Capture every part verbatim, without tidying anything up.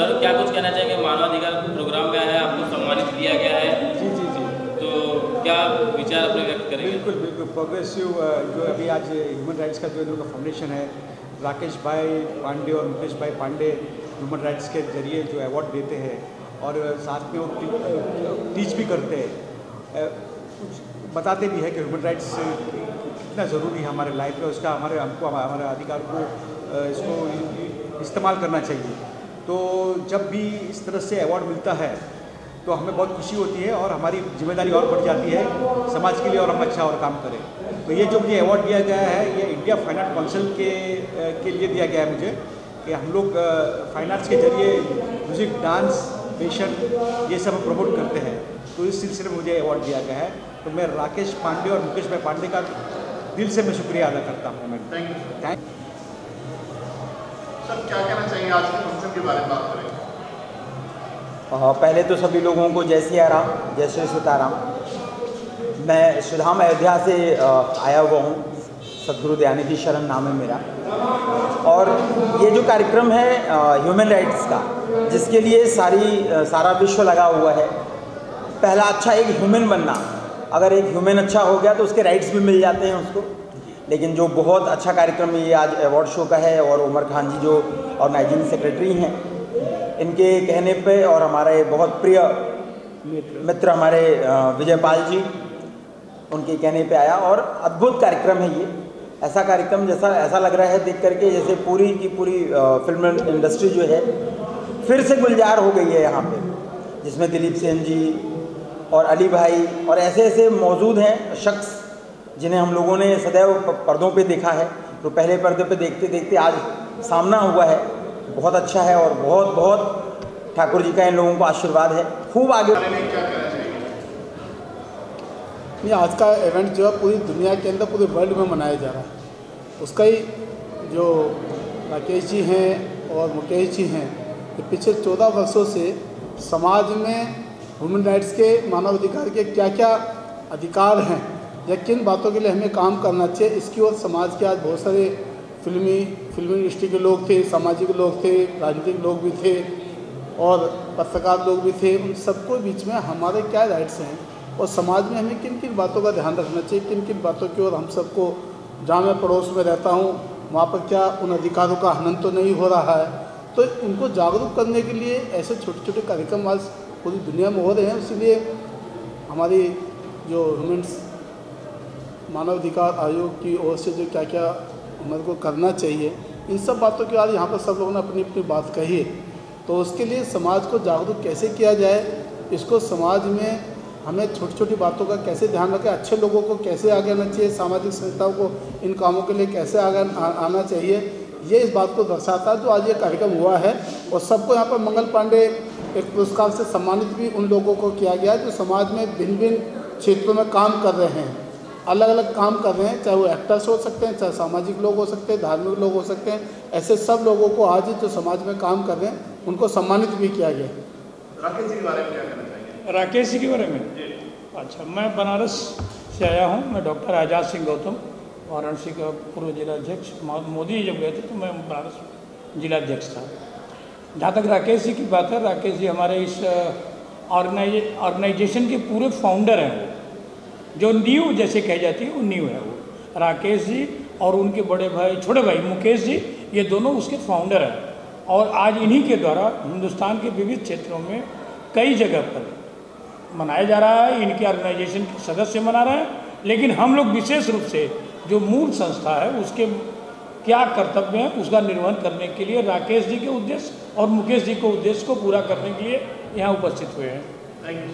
Sir क्या कुछ कहना चाहेंगे? मानवाधिकार प्रोग्राम में है, आपको सम्मानित किया गया है। जी जी जी तो क्या विचार अपने व्यक्त करेंगे? बिल्कुल बिल्कुल। प्रोग्रेसिव जो अभी आज ह्यूमन राइट्स का जो इनका फाउंडेशन है, राकेश भाई पांडे और मुकेश भाई पांडे ह्यूमन राइट्स के जरिए जो अवार्ड देते हैं और साथ में वो टीच भी करते हैं, कुछ बताते भी हैं कि ह्यूमन राइट्स कितना ज़रूरी है हमारे लाइफ में, उसका हमारे हमको हमारे अधिकार को इसको इस्तेमाल करना चाहिए। तो जब भी इस तरह से अवार्ड मिलता है तो हमें बहुत खुशी होती है और हमारी जिम्मेदारी और बढ़ जाती है समाज के लिए और हम अच्छा और काम करें। तो ये जो मुझे अवार्ड दिया गया है ये इंडिया फाइन आर्ट काउंसिल के के लिए दिया गया है मुझे, कि हम लोग फाइन आर्ट्स के जरिए म्यूज़िक, डांस, फैशन ये सब प्रमोट करते हैं, तो इस सिलसिले में मुझे अवार्ड दिया गया है। तो मैं राकेश पांडे और मुकेश भाई पांडे का दिल से मैं शुक्रिया अदा करता हूँ। मैं थैंक यू। थैंक सर, क्या कहना चाहिए आज के फंक्शन के बारे में बात करें? पहले तो सभी लोगों को जय सिया राम, जय श्री सीताराम। मैं श्रीधाम अयोध्या से आया हुआ हूँ, सदगुरु दयानिधि की शरण नाम है मेरा। और ये जो कार्यक्रम है ह्यूमन राइट्स का, जिसके लिए सारी सारा विश्व लगा हुआ है, पहला अच्छा एक ह्यूमन बनना, अगर एक ह्यूमन अच्छा हो गया तो उसके राइट्स भी मिल जाते हैं उसको। लेकिन जो बहुत अच्छा कार्यक्रम ये आज अवार्ड शो का है, और उमर खान जी जो ऑर्गेनाइजिंग सेक्रेटरी हैं, इनके कहने पे और हमारे बहुत प्रिय मित्र हमारे विजयपाल जी, उनके कहने पे आया और अद्भुत कार्यक्रम है ये। ऐसा कार्यक्रम जैसा ऐसा लग रहा है देख करके जैसे पूरी की पूरी फिल्म इंडस्ट्री जो है फिर से गुलजार हो गई है यहाँ पर, जिसमें दिलीप सेन जी और अली भाई और ऐसे ऐसे मौजूद हैं शख्स जिन्हें हम लोगों ने सदैव पर्दों पे देखा है, तो पहले पर्दे पे देखते देखते आज सामना हुआ है। बहुत अच्छा है और बहुत बहुत ठाकुर जी का इन लोगों को आशीर्वाद है। खूब आगे नहीं, आज का इवेंट जो है पूरी दुनिया के अंदर, पूरे वर्ल्ड में मनाया जा रहा है। उसका ही जो राकेश जी हैं और मुकेश जी हैं, तो पिछले चौदह वर्षों से समाज में ह्यूमन राइट्स के, मानवाधिकार के क्या क्या अधिकार हैं या किन बातों के लिए हमें काम करना चाहिए, इसकी ओर समाज के आज बहुत सारे फिल्मी फिल्मी इंडस्ट्री के लोग थे, सामाजिक लोग थे, राजनीतिक लोग भी थे और पत्रकार लोग भी थे। उन सबको बीच में हमारे क्या राइट्स हैं और समाज में हमें किन किन बातों का ध्यान रखना चाहिए, किन किन बातों की ओर हम सबको, जहाँ मैं पड़ोस में रहता हूँ वहाँ पर क्या उन अधिकारों का हनन तो नहीं हो रहा है, तो उनको जागरूक करने के लिए ऐसे छोटे छोटे कार्यक्रम आज पूरी दुनिया में हो रहे हैं। इसीलिए हमारी जो ह्यूमन्स मानवाधिकार आयोग की ओर से जो क्या क्या हमारे को करना चाहिए, इन सब बातों के आज यहाँ पर सब लोगों ने अपनी अपनी बात कही है। तो उसके लिए समाज को जागरूक कैसे किया जाए, इसको समाज में हमें छोटी छोटी बातों का कैसे ध्यान रखें, अच्छे लोगों को कैसे आगे आना चाहिए, सामाजिक संस्थाओं को इन कामों के लिए कैसे आगे आना चाहिए, ये इस बात को दर्शाता है जो आज ये कार्यक्रम हुआ है। और सबको यहाँ पर मंगल पांडे एक पुरस्कार से सम्मानित भी उन लोगों को किया गया है जो समाज में भिन्न भिन्न क्षेत्रों में काम कर रहे हैं, अलग अलग काम कर रहे हैं, चाहे वो एक्टर्स हो सकते हैं, चाहे सामाजिक लोग हो सकते हैं, धार्मिक लोग हो सकते हैं। ऐसे सब लोगों को आज जो समाज में काम कर रहे हैं उनको सम्मानित भी किया गया। राकेश जी के बारे में क्या कहना चाहिए? राकेश जी के बारे में, अच्छा, मैं बनारस से आया हूँ। मैं डॉक्टर आजाद सिंह गौतम, वाराणसी का पूर्व जिला अध्यक्ष, मोदी जी जब गए थे तो मैं बनारस जिला अध्यक्ष था। जहाँ तक राकेश जी की बात है, राकेश जी हमारे इस ऑर्गेनाइजे ऑर्गेनाइजेशन के पूरे फाउंडर हैं वो, जो न्यू जैसे कही जाती है वो न्यू है वो। राकेश जी और उनके बड़े भाई, छोटे भाई मुकेश जी, ये दोनों उसके फाउंडर हैं और आज इन्हीं के द्वारा हिंदुस्तान के विविध क्षेत्रों में कई जगह पर मनाया जा रहा है। इनके ऑर्गेनाइजेशन के सदस्य मना रहे हैं, लेकिन हम लोग विशेष रूप से जो मूल संस्था है उसके क्या कर्तव्य है उसका निर्वहन करने के लिए राकेश जी के उद्देश्य और मुकेश जी के उद्देश्य को पूरा करने के लिए यहाँ उपस्थित हुए हैं। Thank you.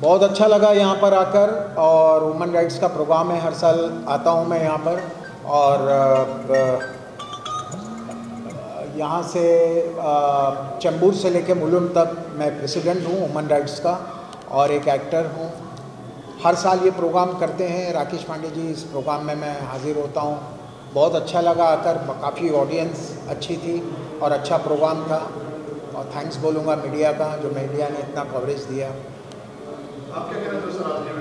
बहुत अच्छा लगा यहाँ पर आकर, और वुमेन राइट्स का प्रोग्राम है, हर साल आता हूँ मैं यहाँ पर, और यहाँ से चेंबूर से लेके मुलुम तक मैं प्रेसिडेंट हूँ वुमेन राइट्स का और एक एक्टर हूँ। हर साल ये प्रोग्राम करते हैं, राकेश पांडे जी इस प्रोग्राम में मैं हाज़िर होता हूँ। बहुत अच्छा लगा आकर, काफ़ी ऑडियंस अच्छी थी और अच्छा प्रोग्राम था, और थैंक्स बोलूँगा मीडिया का, जो मीडिया ने इतना कवरेज दिया। आप क्या कहना चाहते हो?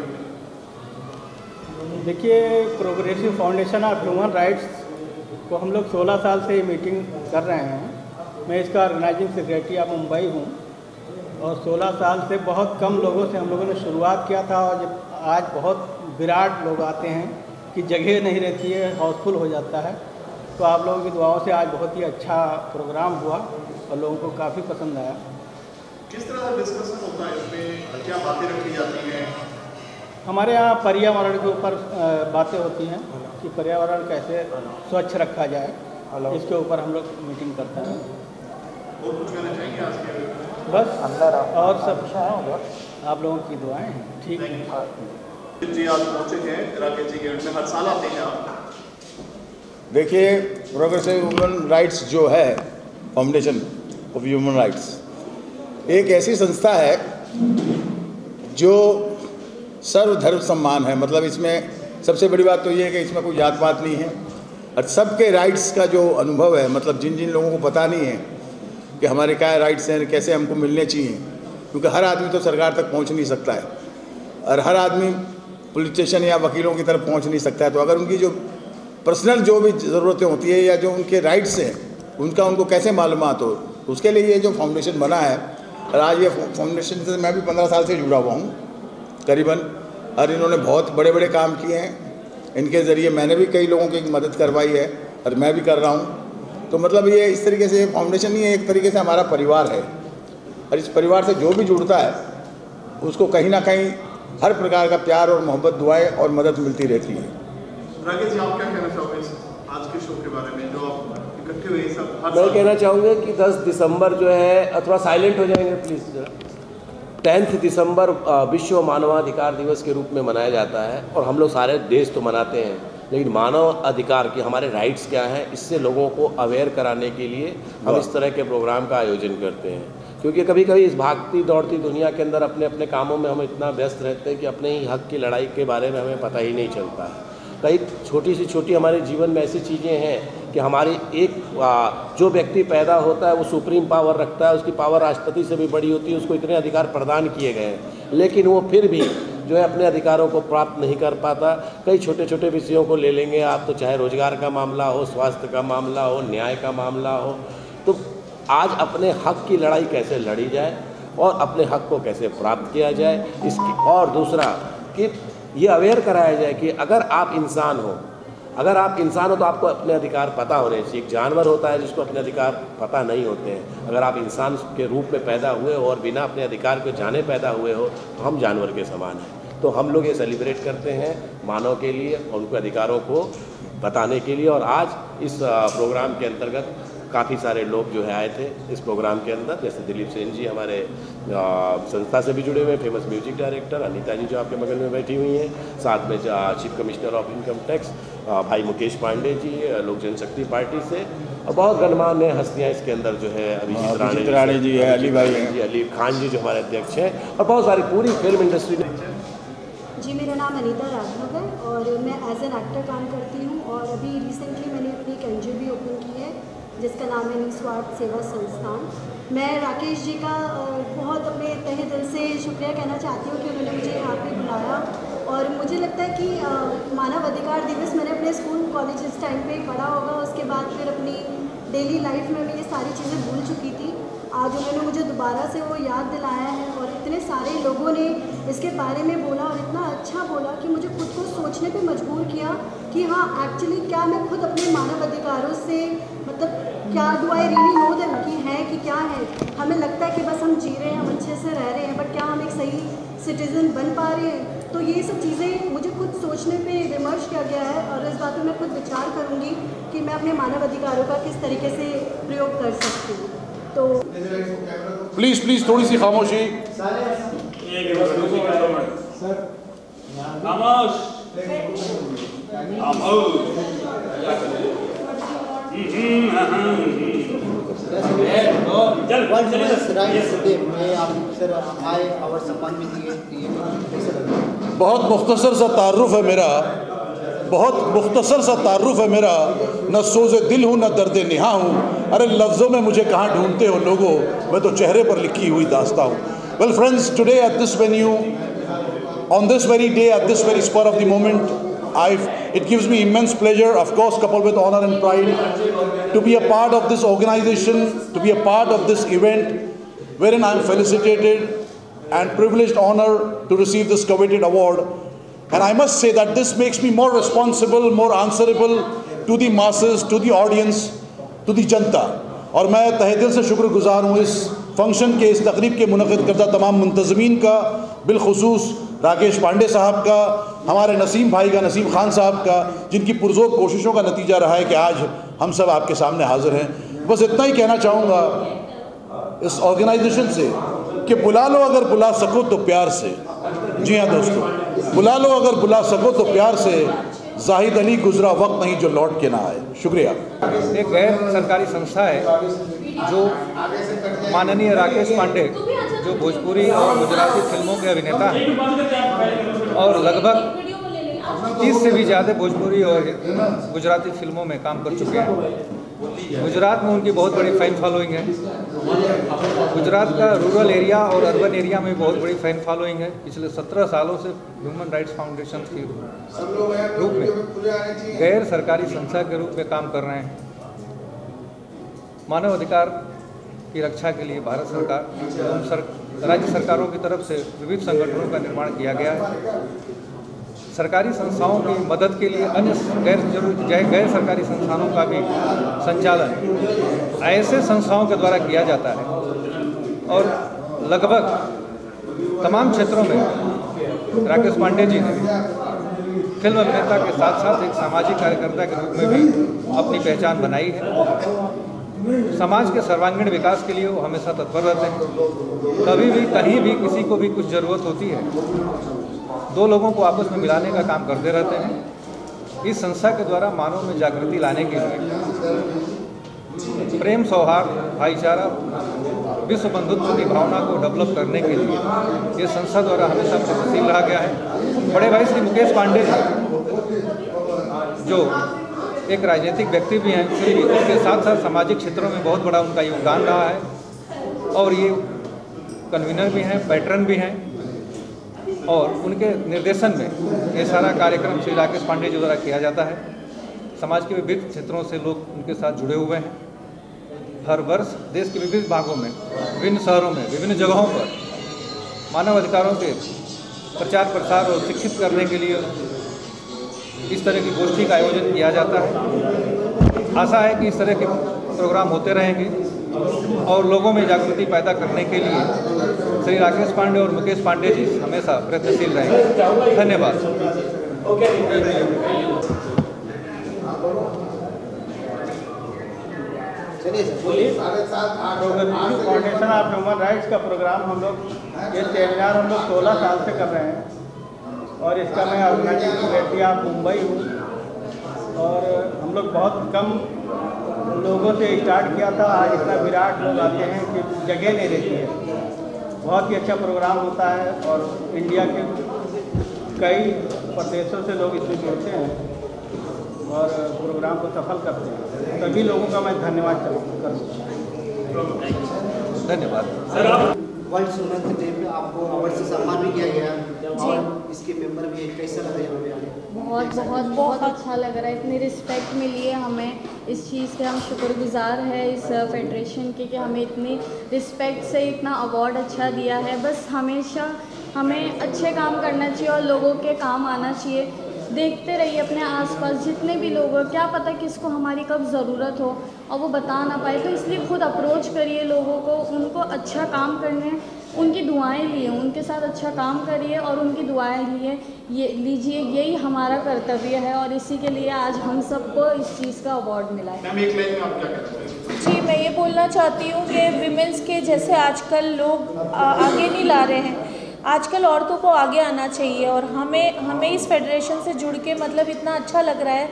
देखिए, progressive foundation of human rights तो हम लोग सोलह साल से ये मीटिंग कर रहे हैं। मैं इसका ऑर्गेनाइजिंग सेक्रेटरी ऑफ मुंबई हूँ और सोलह साल से बहुत कम लोगों से हम लोगों ने शुरुआत किया था और जब आज बहुत विराट लोग आते हैं कि जगह नहीं रहती है, हाउसफुल हो जाता है। तो आप लोगों की दुआओं से आज बहुत ही अच्छा प्रोग्राम हुआ और लोगों को काफ़ी पसंद आया। किस तरह का डिस्कशन होता है, इसमें क्या बातें रखी जाती हैं? हमारे यहाँ पर्यावरण के ऊपर बातें होती हैं कि पर्यावरण कैसे स्वच्छ रखा जाए, इसके ऊपर हम लोग मीटिंग करते हैं। और कुछ कहना चाहिए आज के? बस अंदर और सब अच्छा होगा, आप लोगों की दुआएं हैं। ठीक है जी, आज पहुँचे हैं राकेश जी के इवेंट में, हर साल आते हैं आप? देखिए, प्रोग्रेसिव ह्यूमन राइट्स जो है, फाउंडेशन ऑफ ह्यूमन राइट्स एक ऐसी संस्था है जो सर्वधर्म सम्मान है। मतलब इसमें सबसे बड़ी बात तो ये है कि इसमें कोई जात पात नहीं है और सबके राइट्स का जो अनुभव है, मतलब जिन जिन लोगों को पता नहीं है कि हमारे क्या राइट्स हैं, कैसे हमको मिलने चाहिए, क्योंकि हर आदमी तो सरकार तक पहुंच नहीं सकता है और हर आदमी पुलिस स्टेशन या वकीलों की तरफ पहुंच नहीं सकता है। तो अगर उनकी जो पर्सनल जो भी ज़रूरतें होती है या जो उनके राइट्स हैं उनका उनको कैसे मालूमात हो, उसके लिए ये जो फाउंडेशन बना है। और आज ये फाउंडेशन से मैं भी पंद्रह साल से जुड़ा हुआ हूँ करीबन, और इन्होंने बहुत बड़े बड़े काम किए हैं। इनके ज़रिए मैंने भी कई लोगों की मदद करवाई है और मैं भी कर रहा हूँ। तो मतलब ये इस तरीके से फाउंडेशन ही है, एक तरीके से हमारा परिवार है और इस परिवार से जो भी जुड़ता है उसको कहीं ना कहीं हर प्रकार का प्यार और मोहब्बत, दुआएँ और मदद मिलती रहती है। राकेश जी, आप क्या कहना चाहोगे आज के शो के बारे में जो आप इकट्ठे हुए सब? मैं कहना चाहूँगा कि दस दिसंबर जो है, अथवा साइलेंट हो जाएंगे प्लीज़ जरा। टेंथ दिसंबर विश्व मानवाधिकार दिवस के रूप में मनाया जाता है और हम लोग सारे देश तो मनाते हैं, लेकिन मानव अधिकार की हमारे राइट्स क्या हैं, इससे लोगों को अवेयर कराने के लिए हम इस तरह के प्रोग्राम का आयोजन करते हैं। क्योंकि कभी कभी इस भागती दौड़ती दुनिया के अंदर अपने अपने कामों में हम इतना व्यस्त रहते हैं कि अपने ही हक की लड़ाई के बारे में हमें पता ही नहीं चलता है। कई छोटी सी छोटी हमारे जीवन में ऐसी चीज़ें हैं कि हमारी एक जो व्यक्ति पैदा होता है वो सुप्रीम पावर रखता है, उसकी पावर राष्ट्रपति से भी बड़ी होती है, उसको इतने अधिकार प्रदान किए गए हैं, लेकिन वो फिर भी जो है अपने अधिकारों को प्राप्त नहीं कर पाता। कई छोटे छोटे विषयों को ले लेंगे आप, तो चाहे रोजगार का मामला हो, स्वास्थ्य का मामला हो, न्याय का मामला हो। तो आज अपने हक की लड़ाई कैसे लड़ी जाए और अपने हक को कैसे प्राप्त किया जाए इसकी, और दूसरा कि ये अवेयर कराया जाए कि अगर आप इंसान हो, अगर आप इंसान हो तो आपको अपने अधिकार पता होने चाहिए। एक जानवर होता है जिसको अपने अधिकार पता नहीं होते हैं, अगर आप इंसान के रूप में पैदा हुए हो और बिना अपने अधिकार को जाने पैदा हुए हो तो हम जानवर के समान हैं। तो हम लोग ये सेलिब्रेट करते हैं मानव के लिए और उनके अधिकारों को बताने के लिए। और आज इस प्रोग्राम के अंतर्गत काफ़ी सारे लोग जो है आए थे इस प्रोग्राम के अंदर, जैसे दिलीप सेन जी हमारे संस्था से भी जुड़े हुए हैं, famous music director Anita ji जो आपके बगल में बैठी हुई हैं, साथ में chief commissioner of income tax भाई मुकेश पांडे जी लोक जनशक्ति पार्टी से, और बहुत गणमान्य हस्तियाँ इसके अंदर जो है अभिजीत राणे जी है, अली भाई जी, अली खान जी जो हमारे अध्यक्ष हैं, और बहुत सारी पूरी फिल्म इंडस्ट्री जी। मेरा नाम अनीता राजभगर और मैं एज एन एक्टर काम करती हूँ और अभी रिसेंटली मैंने अपनी एन जी ओ भी ओपन की है जिसका नाम है निस्वार्थ सेवा संस्थान। मैं राकेश जी का बहुत अपने तहे दिल से शुक्रिया कहना चाहती हूँ कि उन्होंने मुझे यहाँ पे बुलाया और मुझे लगता है कि मानव अधिकार दिवस मैंने अपने स्कूल कॉलेज इस टाइम पे पढ़ा होगा, उसके बाद फिर अपनी डेली लाइफ में मैं ये सारी चीज़ें भूल चुकी थी। आज उन्होंने मुझे दोबारा से वो याद दिलाया है और इतने सारे लोगों ने इसके बारे में बोला और इतना अच्छा बोला कि मुझे खुद को सोचने पे मजबूर किया कि हाँ एक्चुअली क्या मैं खुद अपने मानव अधिकारों से, मतलब क्या do I really know them कि हैं कि क्या है। हमें लगता है कि बस हम जी रहे हैं, हम अच्छे से रह रहे हैं, बट क्या हम एक सही सिटीज़न बन पा रहे हैं। तो ये सब चीज़ें मुझे खुद सोचने पे विमर्श किया गया है और इस बात पर मैं खुद विचार करूँगी कि मैं अपने मानव अधिकारों का किस तरीके से प्रयोग कर सकती हूँ। तो प्लीज़ प्लीज़ थोड़ी सी खामोशी। बहुत मुख्तसर सा तारुफ है मेरा, बहुत मुख्तसर सा तारुफ है मेरा, न सोज़े दिल हूँ न दर्दे निहा हूँ। अरे लफ्ज़ों में मुझे कहाँ ढूंढते हो लोगों, मैं तो चेहरे पर लिखी हुई दास्ता हूँ। Well friends, today at this venue, on this very day, at this very spur of the moment, I It gives me immense pleasure, of course, coupled with honor and pride, to be a part of this organization, to be a part of this event, wherein I am felicitated and privileged honor to receive this coveted award. And I must say that this makes me more responsible, more answerable to the masses, to the audience, to the जनता. और मैं तहे दिल से शुक्रगुजार हूँ इस function के, इस तकरीब के मुनक़िद करदा तमाम मुंतज़मीन का, बिलखुसूस राकेश पांडे साहब का, हमारे नसीम भाई का, नसीम खान साहब का, जिनकी पुरजोर कोशिशों का नतीजा रहा है कि आज हम सब आपके सामने हाजिर हैं. बस इतना ही कहना चाहूँगा इस ऑर्गेनाइजेशन से कि बुला लो अगर बुला सको तो प्यार से. जी हाँ दोस्तों, बुला लो अगर बुला सको तो प्यार से. जाहिद अली गुजरा वक्त नहीं जो लौट के ना आए. शुक्रिया. एक गैर सरकारी संस्था है जो माननीय राकेश पांडे, जो भोजपुरी और गुजराती फिल्मों के अभिनेता हैं और लगभग तीस से भी ज़्यादा भोजपुरी और गुजराती फिल्मों में काम कर चुके हैं. गुजरात में उनकी बहुत बड़ी फैन फॉलोइंग है. गुजरात का रूरल एरिया और अर्बन एरिया में बहुत बड़ी फैन फॉलोइंग है. पिछले सत्रह सालों से ह्यूमन राइट्स फाउंडेशन के रूप में गैर सरकारी संस्था के रूप में काम कर रहे हैं. मानव अधिकार की रक्षा के लिए भारत सरकार सर, राज्य सरकारों की तरफ से विविध संगठनों का निर्माण किया गया है. सरकारी संस्थाओं की मदद के लिए अन्य गैर जरूर गैर सरकारी संस्थानों का भी संचालन ऐसे संस्थाओं के द्वारा किया जाता है और लगभग तमाम क्षेत्रों में राकेश पांडे जी ने फिल्म अभिनेता के साथ साथ एक सामाजिक कार्यकर्ता के रूप में भी अपनी पहचान बनाई है. समाज के सर्वांगीण विकास के लिए वो हमेशा तत्पर रहते हैं. कभी भी कहीं भी किसी को भी कुछ ज़रूरत होती है, दो लोगों को आपस में मिलाने का काम करते रहते हैं. इस संस्था के द्वारा मानव में जागृति लाने के लिए प्रेम, सौहार्द, भाईचारा, विश्व बंधुत्व की भावना को डेवलप करने के लिए ये संस्था द्वारा हमेशा प्रगतिशील रहा गया है. बड़े भाई श्री मुकेश पांडे जो एक राजनीतिक व्यक्ति भी हैं, श्री उसके साथ साथ सामाजिक क्षेत्रों में बहुत बड़ा उनका योगदान रहा है और ये कन्वीनर भी हैं, पैटर्न भी हैं और उनके निर्देशन में ये सारा कार्यक्रम श्री राकेश पांडे जी द्वारा किया जाता है. समाज के विभिन्न क्षेत्रों से लोग उनके साथ जुड़े हुए हैं. हर वर्ष देश के विभिन्न भागों में, विभिन्न शहरों में, विभिन्न जगहों पर मानव अधिकारों के प्रचार प्रसार और शिक्षित करने के लिए इस तरह की गोष्ठी का आयोजन किया जाता है. आशा है कि इस तरह के प्रोग्राम होते रहेंगे और लोगों में जागृति पैदा करने के लिए श्री राकेश पांडे और मुकेश पांडे जी हमेशा प्रयत्नशील रहेंगे. धन्यवाद. फाउंडेशन ऑफ ह्यूमन राइट्स का प्रोग्राम हम लोग, ये सेमिनार हम लोग सोलह साल से कर रहे हैं और इसका मैं ऑर्गेनाइजिंग कमेटी ऑफ मुंबई हूँ और हम लोग बहुत कम लोगों से स्टार्ट किया था. आज इतना विराट लोग आते हैं कि जगह नहीं रहती है. बहुत ही अच्छा प्रोग्राम होता है और इंडिया के कई प्रदेशों से लोग इसमें जुड़ते हैं और प्रोग्राम को सफल करते हैं. सभी लोगों का मैं धन्यवाद करूँगा. धन्यवाद. वर्ल्ड हुमन राइट्स डे पे आपको अवार्ड से सम्मान भी किया गया और इसके मेंबर भी. कैसा लगा यहाँ पे आने? बहुत बहुत बहुत अच्छा लग रहा है. इतनी रिस्पेक्ट मिली है हमें. इस चीज़ के हम शुक्रगुजार हैं इस फेडरेशन के कि हमें इतनी रिस्पेक्ट से इतना अवार्ड अच्छा दिया है. बस हमेशा हमें अच्छे काम करना चाहिए और लोगों के काम आना चाहिए. देखते रहिए अपने आसपास जितने भी लोग हो, क्या पता किसको हमारी कब ज़रूरत हो और वो बता ना पाए, तो इसलिए खुद अप्रोच करिए लोगों को. उनको अच्छा काम करने, उनकी दुआएं लिए, उनके साथ अच्छा काम करिए और उनकी दुआएं लिए ये लीजिए. यही हमारा कर्तव्य है और इसी के लिए आज हम सबको इस चीज़ का अवार्ड मिला है. जी, मैं ये बोलना चाहती हूँ कि विमेंस के जैसे आजकल लोग आगे नहीं ला रहे हैं, आजकल औरतों को आगे आना चाहिए और हमें हमें इस फेडरेशन से जुड़ के मतलब इतना अच्छा लग रहा है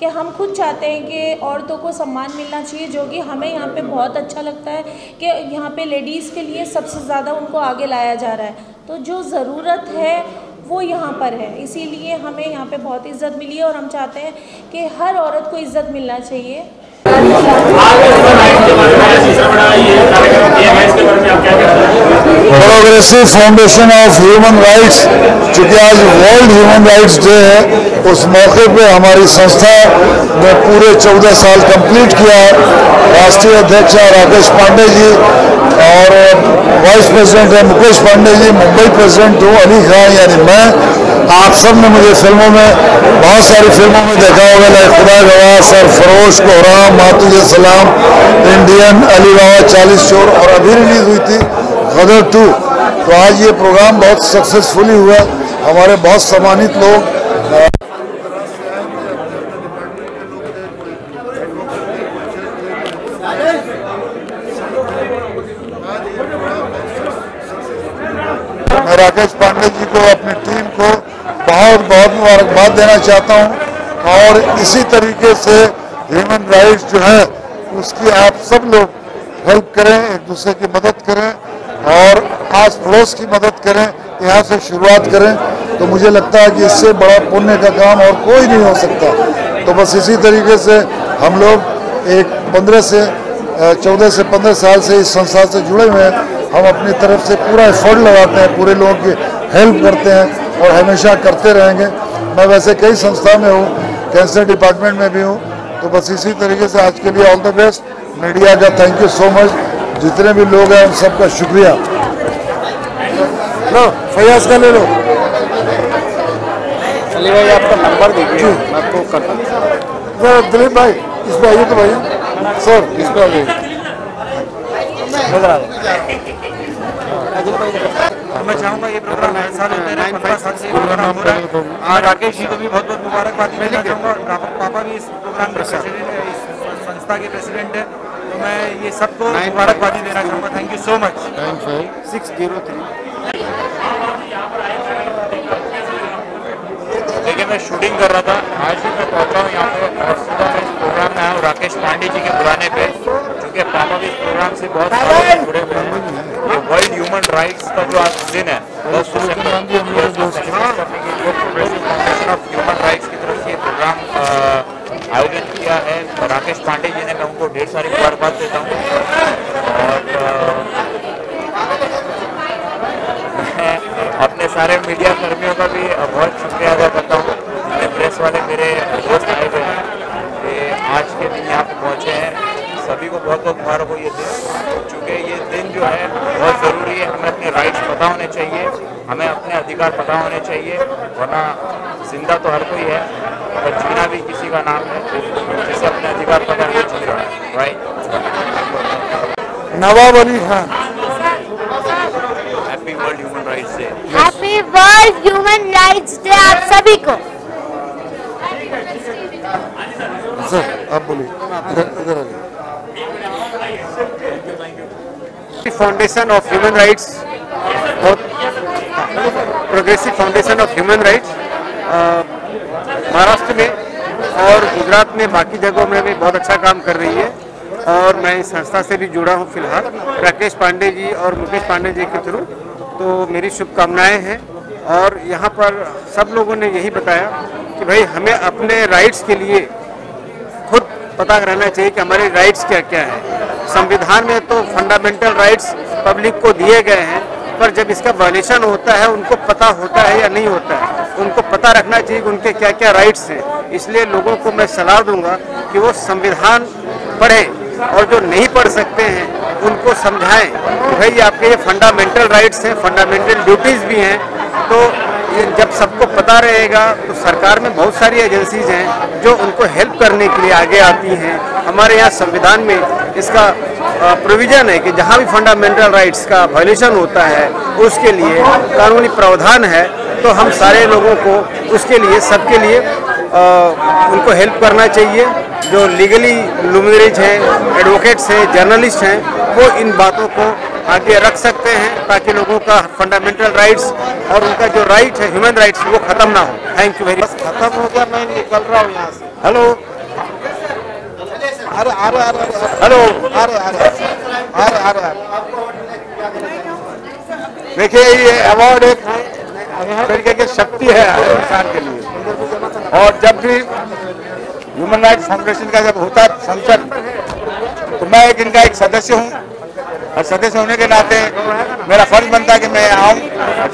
कि हम खुद चाहते हैं कि औरतों को सम्मान मिलना चाहिए, जो कि हमें यहाँ पे बहुत अच्छा लगता है कि यहाँ पे लेडीज़ के लिए सबसे ज़्यादा उनको आगे लाया जा रहा है. तो जो ज़रूरत है वो यहाँ पर है, इसीलिए हमें यहाँ पे बहुत इज़्ज़त मिली है और हम चाहते हैं कि हर औरत को इज़्ज़त मिलना चाहिए. Progressive foundation of human rights, चूँकि आज वर्ल्ड ह्यूमन राइट्स डे है, उस मौके पे हमारी संस्था ने पूरे चौदह साल कंप्लीट किया है। राष्ट्रीय अध्यक्ष राकेश पांडे जी और वाइस प्रेसिडेंट है मुकेश पांडे जी, मुंबई प्रेसिडेंट हूँ अली खान यानी मैं। आप सब ने मुझे फिल्मों में, बहुत सारी फिल्मों में देखा होगा, लाइक खुदा गवाह, सर फरोश, कोहराम, मातुजे सलाम, इंडियन, अली बाबा, चालीस चोर और अभी रिलीज हुई थी गदर टू। तो आज ये प्रोग्राम बहुत सक्सेसफुली हुआ, हमारे बहुत सम्मानित लोग राकेश पांडे जी को, अपनी टीम को बहुत बहुत मुबारकबाद देना चाहता हूं। और इसी तरीके से ह्यूमन राइट्स जो है उसकी आप सब लोग हेल्प करें, एक दूसरे की मदद करें और आस पड़ोस की मदद करें, यहाँ से शुरुआत करें। तो मुझे लगता है कि इससे बड़ा पुण्य का काम और कोई नहीं हो सकता। तो बस इसी तरीके से हम लोग एक पंद्रह से चौदह से पंद्रह साल से इस संस्था से जुड़े हुए हैं। हम अपनी तरफ से पूरा एफर्ट लगाते हैं, पूरे लोगों की हेल्प करते हैं और हमेशा करते रहेंगे। मैं वैसे कई संस्था में हूँ, कैंसर डिपार्टमेंट में भी हूँ। तो बस इसी तरीके से आज के लिए ऑल द बेस्ट। मीडिया का थैंक यू सो मच, जितने भी लोग हैं उन सबका शुक्रिया। लो फयाज का ले लो, अली भाई आपका नंबर दीजिए, मैं आपको करता हूँ। दिलीप भाई इस पर आइए, तो भैया सर इस पर आइए। मैं चाहूँगा ये प्रोग्राम हर साल होता है। आज राकेश जी को भी बहुत बहुत मुबारकबाद देना चाहूँगा, पापा भी इस प्रोग्राम के प्रेसिडेंट है, इस संस्था के प्रेसिडेंट है। तो मैं ये सबको मुबारकबाद देना चाहूँगा। Thank you so much. Nine five six zero three. देखिए मैं शूटिंग कर रहा था, आज ही मैं पहुँचा हूँ यहाँ पे, सुबह इस प्रोग्राम में आया हूँ राकेश पांडे जी के बुलाने पर। पापा भी इस प्रोग्राम से बहुत जुड़े हुए हैं। ये वर्ल्ड ह्यूमन राइट्स का जो आज दिन है, बहुत progressive foundation of human rights की तरफ से ये प्रोग्राम आयोजित किया है। राकेश पांडे जी ने, मैं उनको ढेर सारी मुबारकबाद देता हूँ। और अपने सारे मीडिया कर्मियों का भी बहुत शुक्रिया अदा करता हूँ। मेरे प्रेस वाले मेरे दोस्त आए हुए हैं, आज के दिन यहाँ पे पहुँचे हैं। सभी को बहुत बहुत मुबारक हो ये दिन, चूँकि ये दिन जो है बहुत ज़रूरी है। हमें अपने राइट्स पता होने चाहिए, हमें अपने अधिकार पता होने चाहिए, वरना जिंदा तो हर कोई है पर जीना भी किसी का नाम है, जिसे अपने अधिकार पता होना चाहिए। Right. Nawab Ali Khan, happy world human rights day. Happy world human rights day आप सभी को। सर आप बोलिए। फाउंडेशन ऑफ ह्यूमन राइट्स और progressive foundation of human rights Maharashtra में और गुजरात में, बाकी जगहों में भी बहुत अच्छा काम कर रही है। और मैं इस संस्था से भी जुड़ा हूं फिलहाल, राकेश पांडे जी और मुकेश पांडे जी के थ्रू। तो मेरी शुभकामनाएं हैं। और यहां पर सब लोगों ने यही बताया कि भाई हमें अपने राइट्स के लिए खुद पता रहना चाहिए कि हमारे राइट्स क्या क्या हैं। संविधान में तो फंडामेंटल राइट्स पब्लिक को दिए गए हैं, पर जब इसका वायलेशन होता है उनको पता होता है या नहीं होता है, उनको पता रखना चाहिए कि उनके क्या क्या राइट्स हैं। इसलिए लोगों को मैं सलाह दूंगा कि वो संविधान पढ़ें, और जो नहीं पढ़ सकते हैं उनको समझाएं कि भाई आपके ये फंडामेंटल राइट्स हैं, फंडामेंटल ड्यूटीज़ भी हैं। तो ये जब सबको पता रहेगा तो सरकार में बहुत सारी एजेंसीज हैं जो उनको हेल्प करने के लिए आगे आती हैं। हमारे यहाँ संविधान में इसका प्रोविज़न है कि जहाँ भी फंडामेंटल राइट्स का वायलेशन होता है उसके लिए कानूनी प्रावधान है। तो हम सारे लोगों को उसके लिए, सबके लिए आ, उनको हेल्प करना चाहिए। जो लीगली लुमिनरीज हैं, एडवोकेट्स हैं, जर्नलिस्ट हैं, वो इन बातों को आगे रख सकते हैं ताकि लोगों का फंडामेंटल राइट्स और उनका जो राइट है ह्यूमन राइट्स वो ख़त्म ना हो। Thank you very much. खत्म हो गया, मैं निकल रहा हूँ यहाँ से। हेलो अरे अरे अरे हेलो अरे अरे अरे अरे देखिए ये अवार्ड एक तरीके की शक्ति है इंसान के लिए। और जब भी ह्यूमन राइट्स फाउंडेशन का जब होता है संसद, तो मैं एक संगठन का एक सदस्य हूँ और सदस्य होने के नाते मेरा फर्ज बनता है कि मैं आऊँ,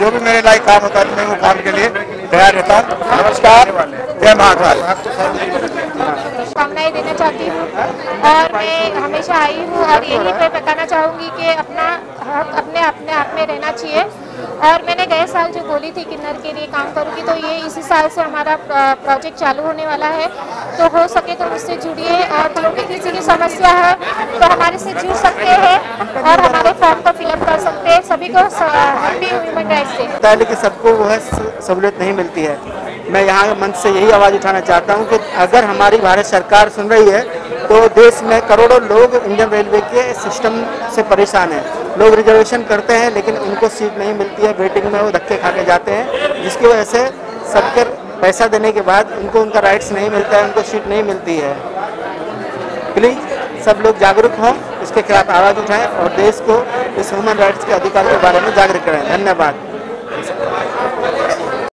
जो भी मेरे लायक काम होता है मैं वो काम के लिए तैयार रहता हूँ। नमस्कार, जय महाकाल। कामनाएं देना चाहती हूँ और मैं हमेशा आई हूँ और यही मैं बताना चाहूँगी कि अपना हक अपने अपने आप में रहना चाहिए। और मैंने गए साल जो बोली थी किन्नर के लिए काम करूँगी, तो ये इसी साल से हमारा प्रोजेक्ट चालू होने वाला है, तो हो सके तो उससे जुड़िए। और जो भी किसी की समस्या है तो हमारे से जुड़ सकते हैं और हमारे फॉर्म को फिलअप कर सकते हैं। सभी को हैप्पी ह्यूमन राइट्स डे। पता है लेकिन सबको वह सहूलियत नहीं मिलती है। मैं यहाँ मंच से यही आवाज़ उठाना चाहता हूँ कि अगर हमारी भारत सरकार सुन रही है तो देश में करोड़ों लोग इंडियन रेलवे के सिस्टम से परेशान हैं। लोग रिजर्वेशन करते हैं लेकिन उनको सीट नहीं मिलती है, वेटिंग में वो धक्के खा के जाते हैं, जिसकी वजह से सबके पैसा देने के बाद उनको उनका राइट्स नहीं मिलता है, उनको सीट नहीं मिलती है। प्लीज़ सब लोग जागरूक हों, इसके खिलाफ आवाज़ उठाएं और देश को इस ह्यूमन राइट्स के अधिकार के बारे में जागरूक करें। धन्यवाद।